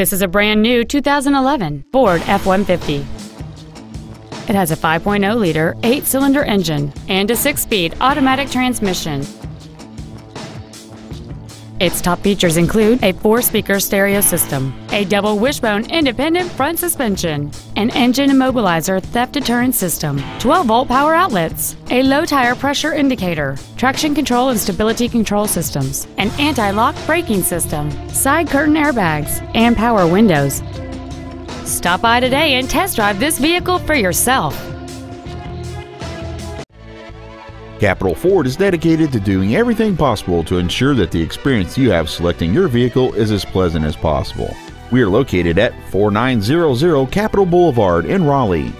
This is a brand new 2011 Ford F-150. It has a 5.0-liter, 8-cylinder engine and a 6-speed automatic transmission. Its top features include a 4-speaker stereo system, a double wishbone independent front suspension, an engine immobilizer theft deterrent system, 12-volt power outlets, a low tire pressure indicator, traction control and stability control systems, an anti-lock braking system, side curtain airbags, and power windows. Stop by today and test drive this vehicle for yourself. Capital Ford is dedicated to doing everything possible to ensure that the experience you have selecting your vehicle is as pleasant as possible. We are located at 4900 Capital Boulevard in Raleigh.